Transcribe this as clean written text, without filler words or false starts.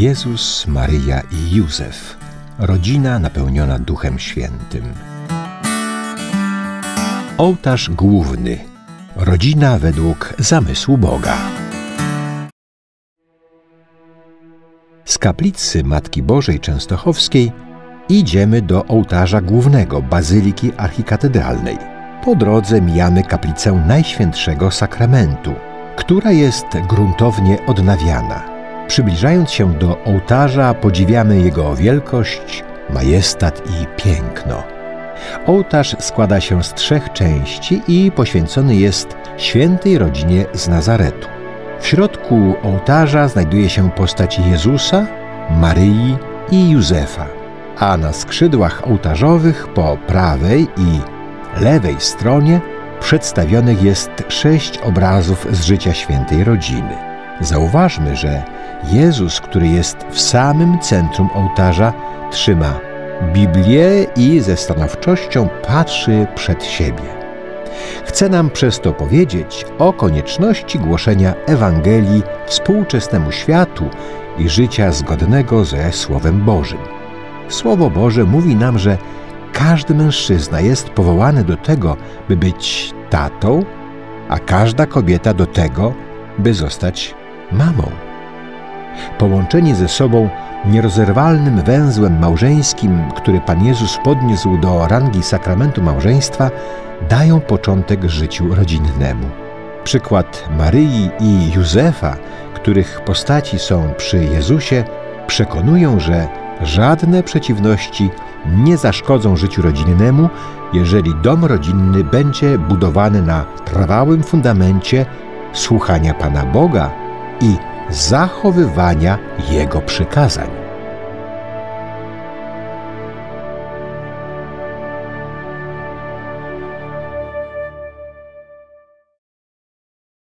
Jezus, Maryja i Józef. Rodzina napełniona Duchem Świętym. Ołtarz główny. Rodzina według zamysłu Boga. Z kaplicy Matki Bożej Częstochowskiej idziemy do ołtarza głównego Bazyliki Archikatedralnej. Po drodze mijamy kaplicę Najświętszego Sakramentu, która jest gruntownie odnawiana. Przybliżając się do ołtarza, podziwiamy jego wielkość, majestat i piękno. Ołtarz składa się z 3 części i poświęcony jest Świętej Rodzinie z Nazaretu. W środku ołtarza znajduje się postać Jezusa, Maryi i Józefa, a na skrzydłach ołtarzowych po prawej i lewej stronie przedstawionych jest 6 obrazów z życia Świętej Rodziny. Zauważmy, że Jezus, który jest w samym centrum ołtarza, trzyma Biblię i ze stanowczością patrzy przed siebie. Chce nam przez to powiedzieć o konieczności głoszenia Ewangelii współczesnemu światu i życia zgodnego ze Słowem Bożym. Słowo Boże mówi nam, że każdy mężczyzna jest powołany do tego, by być tatą, a każda kobieta do tego, by zostać mamą. Połączeni ze sobą nierozerwalnym węzłem małżeńskim, który Pan Jezus podniósł do rangi sakramentu małżeństwa, dają początek życiu rodzinnemu. Przykład Maryi i Józefa, których postaci są przy Jezusie, przekonują, że żadne przeciwności nie zaszkodzą życiu rodzinnemu, jeżeli dom rodzinny będzie budowany na trwałym fundamencie słuchania Pana Boga i zachowywania Jego przykazań.